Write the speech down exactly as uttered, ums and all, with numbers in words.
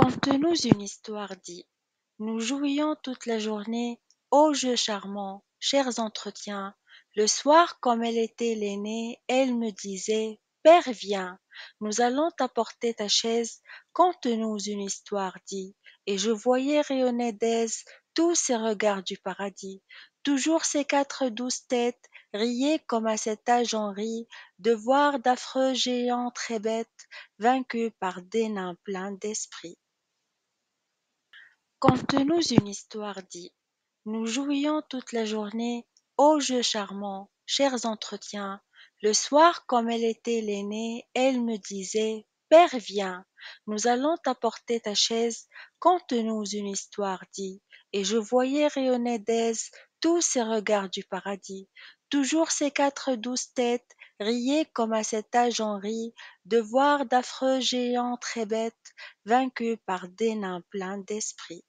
Conte-nous une histoire, dit. Nous jouions toute la journée, ô jeux charmants, chers entretiens. Le soir, comme elle était l'aînée, elle me disait, Père, viens, nous allons t'apporter ta chaise. Conte-nous une histoire, dit. Et je voyais rayonner d'aise tous ces regards du paradis. Toujours ces quatre douces têtes riaient comme à cet âge on rit, de voir d'affreux géants très bêtes, vaincus par des nains pleins d'esprit. Conte-nous une histoire, dit. Nous jouions toute la journée, ô jeux charmants, chers entretiens. Le soir, comme elle était l'aînée, elle me disait, Père, viens, nous allons t'apporter ta chaise. Conte-nous une histoire, dit. Et je voyais rayonner d'aise tous ces regards du paradis. Toujours ces quatre douces têtes riaient comme à cet âge on rit, de voir d'affreux géants très bêtes, vaincus par des nains pleins d'esprit.